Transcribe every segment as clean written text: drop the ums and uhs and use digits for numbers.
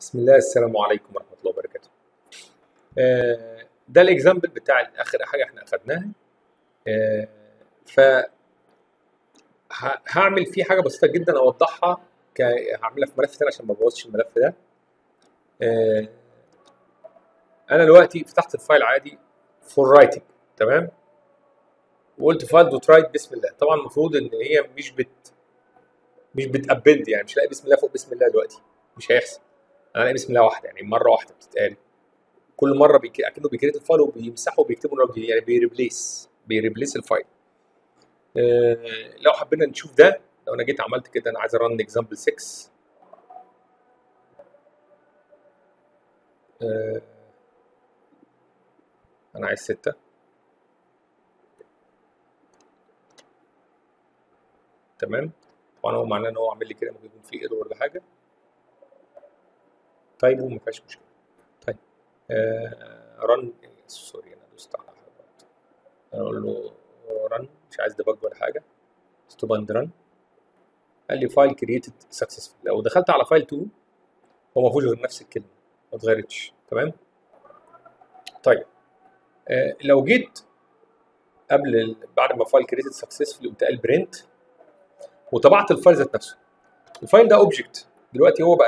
بسم الله، السلام عليكم ورحمه الله وبركاته. ده الاكزامبل بتاع اخر حاجه احنا اخدناها. ف هعمل فيه حاجه بسيطه جدا اوضحها، هعملها في ملف تاني عشان ما ابوظش الملف ده. انا دلوقتي فتحت الفايل عادي فور رايتنج، تمام، وقلت فايل دوت رايت بسم الله. طبعا المفروض ان هي مش بتابند، يعني مش لاقي بسم الله فوق بسم الله دلوقتي، مش هيحصل. انا لاقي بسم الله واحده، يعني مره واحده بتتقال، كل مره اكنه بيكريت الفايل وبيمسحه وبيكتبه من اول جديد، يعني بيريبليس الفايل. لو حبينا نشوف ده، لو انا جيت عملت كده، انا عايز ارن اكزامبل 6. انا عايز 6. تمام، طبعا هو معناه ان هو عامل لي كده، ممكن يكون فيه ايرور ولا حاجه. طيب هو ما فيهاش مشكله. طيب رن، سوري انا دوست على حاجه، اقول له رن، مش عايز ديباج ولا حاجه، ستوب اند رن. قال لي فايل كرييتد سكسسفول. لو دخلت على فايل 2 هو ما فيهوش غير نفس الكلمه، ما اتغيرتش، تمام. طيب لو جيت بعد ما فايل كرييتد سكسسفول قمت قال برنت وطبعت الفايل ذات نفسه. الفايل ده اوبجكت دلوقتي، هو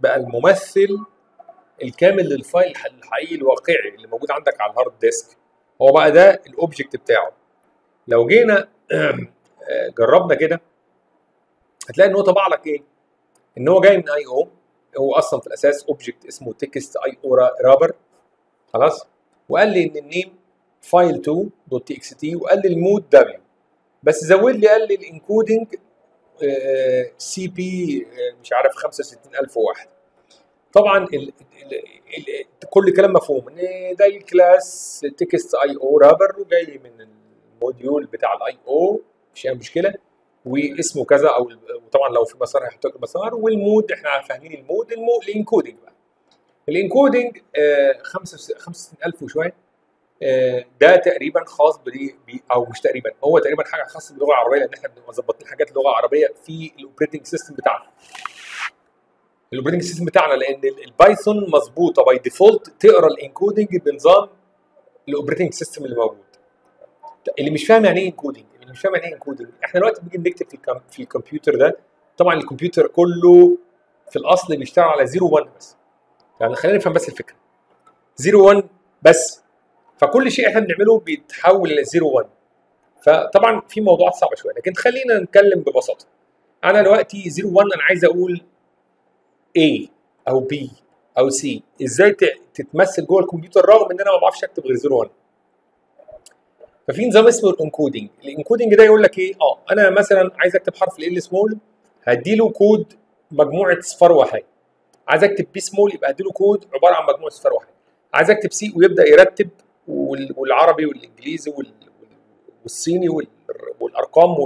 بقى الممثل الكامل للفايل الحقيقي الواقعي اللي موجود عندك على الهارد ديسك، هو بقى ده الاوبجكت بتاعه. لو جينا جربنا كده هتلاقي ان هو طبع لك ايه؟ ان هو جاي من اي او، هو اصلا في الاساس اوبجكت اسمه تكست اي او رابر، خلاص؟ وقال لي ان النيم فايل 2.txt، وقال لي المود دبليو، بس زود لي قال لي الانكودنج سي بي مش عارف 65001. طبعا كل كلام مفهوم، ان ده الكلاس تكست اي او رابر وجاي من الموديول بتاع الاي او، مش اي مشكله، واسمه كذا، او طبعا لو في مسار هيحط لك مسار. والمود احنا فاهمين المود، الانكودنج بقى، الانكودنج 65000 وشويه. ده تقريبا خاص او مش تقريبا، هو تقريبا حاجه خاصه باللغه العربيه، لان احنا بنبقى مظبطين حاجات لغه عربيه في الاوبريتنج سيستم بتاعنا. الاوبريتنج سيستم بتاعنا، لان البايثون مظبوطه باي ديفولت تقرا الانكودنج بنظام الاوبريتنج سيستم اللي موجود. اللي مش فاهم يعني ايه انكودنج، احنا دلوقتي بنيجي نكتب في الكمبيوتر ده، طبعا الكمبيوتر كله في الاصل بيشتغل على 0 1 بس، يعني خلينا نفهم بس الفكره، 0 1 بس، فكل شيء احنا بنعمله بيتحول ل 0 1. فطبعا في موضوعات صعبه شويه، لكن خلينا نتكلم ببساطه. انا دلوقتي 0 1، انا عايز اقول A او B او C، ازاي تتمثل جوه الكمبيوتر رغم ان انا ما بعرفش اكتب غير 0 1. ففي نظام اسمه الانكودنج. الانكودنج ده يقول لك ايه؟ انا مثلا عايز اكتب حرف ال سمول، هديله كود مجموعه صفار وحاجه. عايز اكتب بي سمول، يبقى هديله كود عباره عن مجموعه صفار وحاجه. عايز اكتب سي، ويبدا يرتب، والعربي والانجليزي والصيني والارقام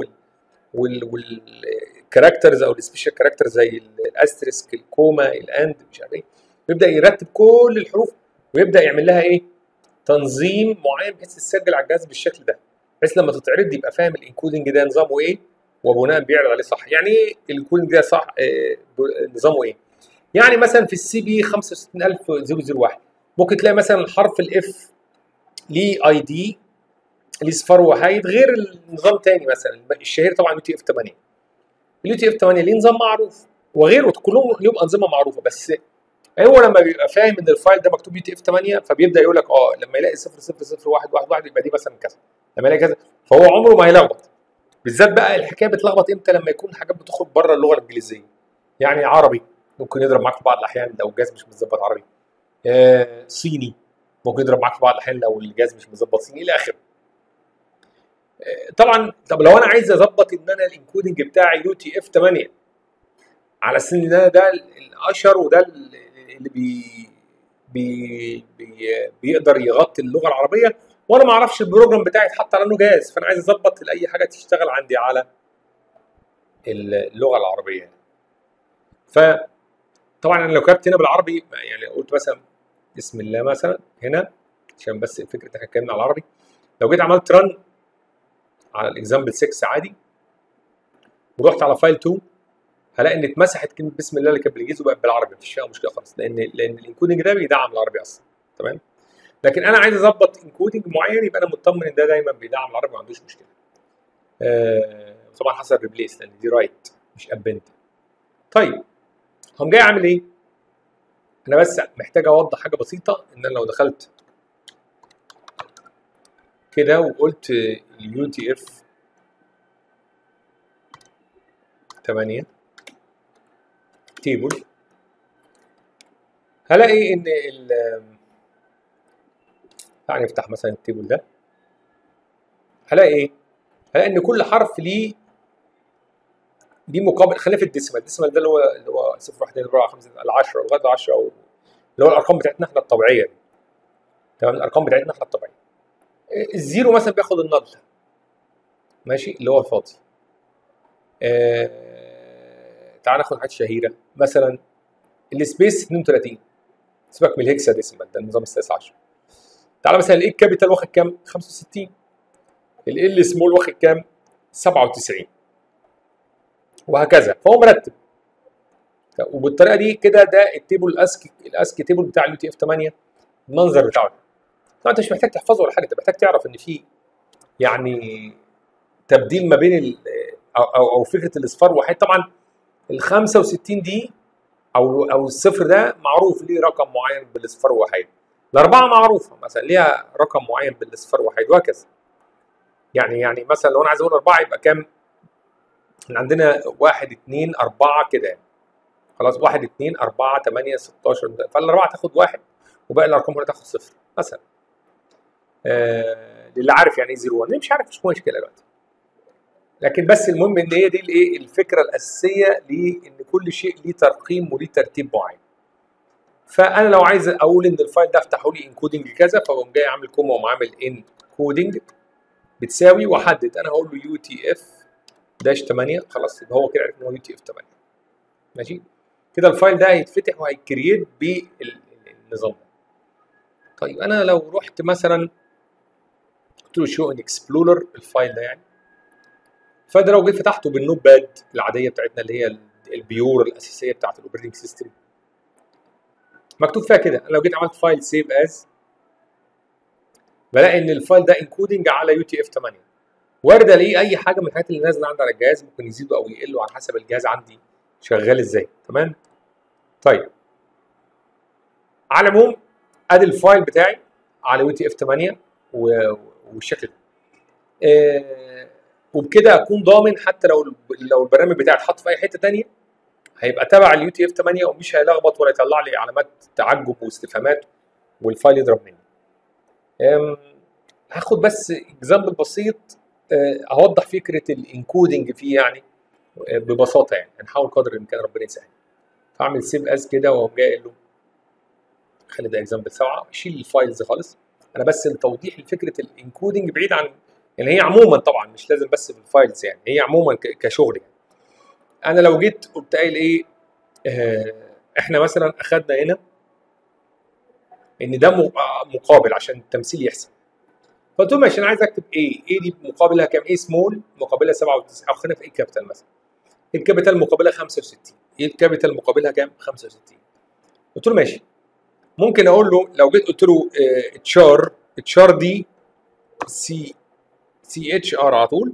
والكاركترز او السبيشال كاركتر زي الاستريسك، الكوما، الاند، مش عارف ايه. بيبدا يرتب كل الحروف ويبدا يعمل لها ايه؟ تنظيم معين بحيث تتسجل على الجهاز بالشكل ده، بحيث لما تتعرض يبقى فاهم الانكودنج ده نظامه ايه، وبناء بيعرض عليه صح. يعني ايه الانكودنج ده صح؟ نظامه ايه؟ يعني مثلا في السي بي 65001 ممكن تلاقي مثلا حرف الاف ليه اي دي، ليه صفار وحايد غير النظام تاني، مثلا الشهير طبعا UTF-8. UTF-8 ليه نظام معروف، وغيره كلهم ليهم انظمه معروفه، بس هو لما بيبقى فاهم ان الفايل ده مكتوب UTF-8 فبيبدا يقول لك لما يلاقي 000111 يبقى دي مثلا كذا، لما يلاقي كذا، فهو عمره ما هيلخبط. بالذات بقى الحكايه بتلخبط امتى؟ لما يكون حاجات بتخرج بره اللغه الانجليزيه، يعني عربي ممكن يضرب معاك في بعض الاحيان لو الجهاز مش متظبط عربي، صيني ممكن يضرب معاك في بعض الاحيان لو الجهاز مش مظبط صيني، الى اخره. طبعا طب لو انا عايز اظبط ان انا الانكودنج بتاعي UTF-8 على السن ده الاشهر، وده اللي بي بي بيقدر يغطي اللغه العربيه، وانا ما اعرفش البروجرام بتاعي اتحط على انه جاهز، فانا عايز اظبط لاي حاجه تشتغل عندي على اللغه العربيه. فطبعا انا لو كتبت هنا بالعربي، يعني قلت مثلا بسم الله مثلا هنا، عشان بس الفكره احنا اتكلمنا على العربي. لو جيت عملت رن على الاكزامبل 6 عادي، ورحت على فايل 2 هلاقي ان اتمسحت كلمه بسم الله اللي كانت بالانجليزي وبقت بالعربي، مفيش فيها مشكله خالص، لان الانكودنج ده بيدعم العربي اصلا، تمام؟ لكن انا عايز اظبط انكودنج معين، يبقى انا مطمن ان ده دايما بيدعم العربي ما عندوش مشكله. طبعا حصل ريبليس لان دي رايت مش ابنت. طيب هم جاي اعمل ايه؟ انا بس محتاج اوضح حاجه بسيطه، ان انا لو دخلت كده وقلت يو تي اف 8 تيبل، هلاقي ان تعالى نفتح مثلا التيبل ده، هلاقي ايه؟ هلاقي ان كل حرف ليه مقابل، خلينا في الديسيمال ده اللي هو 0 1 2 3 4 5 10 لغايه 10 اللي هو الارقام بتاعتنا احنا الطبيعيه دي، تمام؟ الارقام بتاعتنا احنا الطبيعيه. الزيرو مثلا بياخد النضله، ماشي، اللي هو الفاضي. تعال ناخد حاجات شهيره مثلا، السبيس 32، سيبك من الهكسا ديسيمال ده النظام السادس عشر. تعال مثلا الايه كابيتال واخد كام؟ 65. ال سمول واخد كام؟ 97، وهكذا. فهو مرتب، وبالطريقه دي كده ده التيبل الاسكي تيبل بتاع اليو تي اف 8، المنظر بتاعه. طبعا انت مش محتاج تحفظه ولا حاجه، انت محتاج تعرف ان في يعني تبديل ما بين او فكره الاصفار واحد. طبعا ال 65 دي او الصفر ده معروف ليه رقم معين بالاصفار واحد، الاربعه معروفه مثلا ليها رقم معين بالاصفار واحد، وهكذا. يعني مثلا لو انا عايز اقول اربعه يبقى كام؟ احنا عندنا 1 2 4 كده، خلاص 1 2 4 8 16، فالاربعه تاخد واحد وباقي الارقام هنا تاخد صفر مثلا. للي عارف يعني ايه 0 1، اللي مش عارف مش مشكله دلوقتي. لكن بس المهم ان هي دي الايه الفكره الاساسيه، لان كل شيء ليه ترقيم وليه ترتيب معين. فانا لو عايز اقول ان الفايل ده افتحوا لي انكودنج كذا، فبقوم جاي عامل كوما وعامل انكودنج بتساوي، واحدد انا هقول له يو تي اف داش 8، خلاص يبقى هو كده عرف ان هو يو تي اف 8، ماشي؟ كده الفايل ده هيتفتح وهيكريت بالنظام ده. طيب انا لو رحت مثلا قلت له شو ان اكسبلورر الفايل ده يعني، فده لو جيت فتحته بالنوت باد العاديه بتاعتنا اللي هي البيور الاساسيه بتاعت الاوبريتنج سيستم، مكتوب فيها كده. انا لو جيت عملت فايل سيف از، بلاقي ان الفايل ده انكودنج على يو تي اف 8، وارد الاقي اي حاجه من الحاجات اللي نازله عندي على الجهاز، ممكن يزيدوا او يقلوا على حسب الجهاز عندي شغال ازاي، تمام؟ طيب على العموم ادي الفايل بتاعي على يو تي اف 8 والشكل ده. وبكده اكون ضامن حتى لو البرنامج بتاعي اتحط في اي حته ثانيه هيبقى تبع اليو تي اف 8، ومش هيلخبط ولا يطلع لي علامات تعجب واستفهامات والفايل يضرب مني. هاخد بس اكزامبل بسيط اوضح فكره الانكودنج فيه يعني ببساطه، يعني هنحاول قدر الامكان ربنا يسهل. فاعمل سيف از كده واقوم جاي اقول له خلي ده اكزامبل 7، شيل الفايلز خالص. انا بس لتوضيح لفكره الانكودنج بعيد عن يعني هي عموما، طبعا مش لازم بس في الفايلز، يعني هي عموما كشغل يعني. انا لو جيت قلت قايل ايه، احنا مثلا اخدنا هنا ان ده مقابل عشان التمثيل يحصل، فقلت لهم عشان عايز اكتب ايه دي مقابلها كام؟ ايه سمول مقابلها 97، او خلينا في ايه كابيتال مثلا، الكابيتال مقابلها 65، ايه الكابيتال مقابلها كام؟ 65. قلت له ماشي، ممكن اقول له لو جيت قلت له اتشار دي سي اتش ار على طول،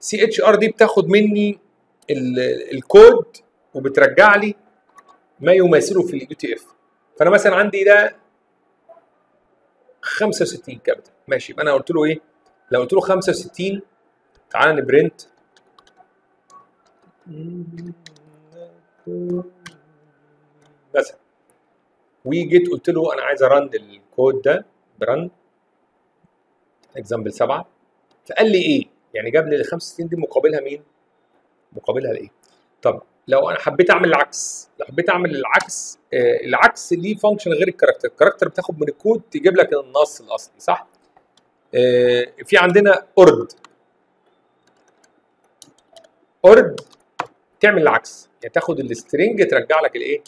سي اتش ار دي بتاخد مني الكود وبترجع لي ما يماثله في اليو تي اف، فانا مثلا عندي ده 65 كابيتال، ماشي. يبقى انا قلت له ايه؟ لو قلت له 65 تعالى نبرنت مثلا، وجيت قلت له انا عايز ارن الكود ده برن اكزامبل 7، فقال لي ايه؟ يعني جاب لي ال 65 دي مقابلها مين؟ مقابلها لايه؟ طب لو انا حبيت اعمل العكس، لو حبيت اعمل العكس، العكس ليه فانكشن غير الكاركتر، الكاركتر بتاخد من الكود تجيب لك النص الاصلي، صح؟ في عندنا اورد تعمل العكس، يعني تاخد السترنج ترجع لك الايه؟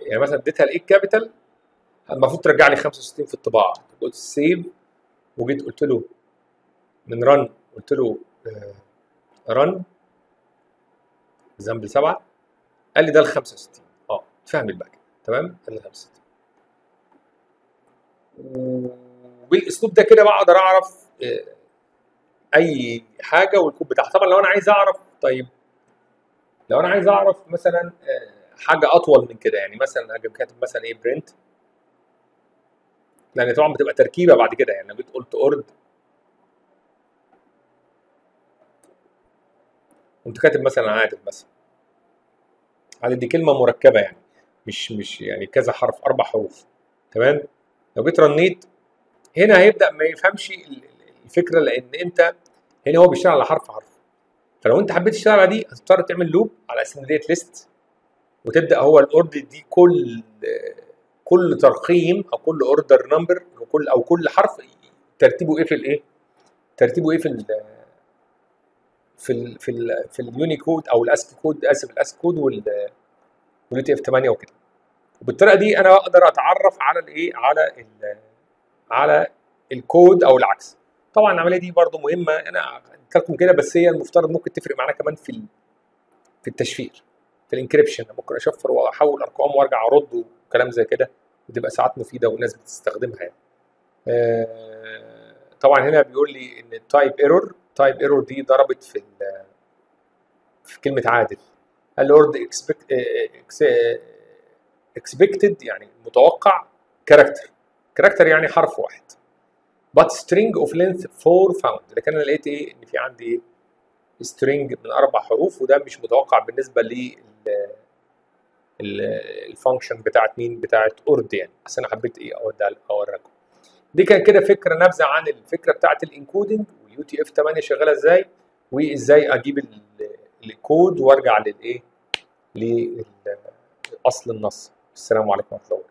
يعني مثلا اديتها الايه كابيتال المفروض ترجع لي 65 في الطباعه، قلت سيف وجيت قلت له من رن، قلت له رن زنبل 7 قال لي ده ال 65. فاهم الباك تمام، ده ال 65. وبالاسلوب ده كده بقدر اعرف اي حاجه والكود بتاعها. طبعا لو انا عايز اعرف، طيب لو انا عايز اعرف مثلا حاجه اطول من كده، يعني مثلا اجي كاتب مثلا ايه برنت، لان طبعا بتبقى تركيبه بعد كده، يعني انا جيت قلت اورد، قمت كاتب مثلا عادل، مثلا عادل دي كلمه مركبه يعني مش يعني كذا حرف، 4 حروف تمام. لو جيت رنيت هنا هيبدا ما يفهمش الفكره، لان انت هنا هو بيشتغل على حرف حرف، فلو انت حبيت تشتغل على دي هتضطر تعمل لوب على اساس ان ديت ليست، وتبدا هو الاوردر دي كل ترقيم او كل اوردر نمبر او كل حرف ترتيبه ايه في الايه؟ ترتيبه ايه في اليونيكود او الاسكي كود، اسف الاسكي كود واليو اف 8 وكده. وبالطريقه دي انا اقدر اتعرف على الايه؟ على الكود او العكس. طبعا العمليه دي برضو مهمه، انا قلت لكم كده، بس هي المفترض ممكن تفرق معانا كمان في التشفير، في الانكريبشن. ممكن اشفر واحول ارقام وارجع ارد وكلام زي كده، بتبقى ساعات مفيده والناس بتستخدمها يعني. طبعا هنا بيقول لي ان التايب ايرور دي ضربت في كلمه عادل، قال اورد اكسبكتد يعني متوقع، كاركتر يعني حرف واحد، but string of length 4 found. لكن انا لقيت ايه؟ ان في عندي string من 4 حروف، وده مش متوقع بالنسبه لل الفانكشن بتاعت مين؟ بتاعت اورد يعني. بس انا حبيت ايه؟ اوريكم. دي كان كده فكره، نبذه عن الفكره بتاعت الانكودنج واليو تي اف 8 شغاله ازاي، وازاي اجيب الكود وارجع للايه؟ لاصل النص. السلام عليكم ورحمه الله.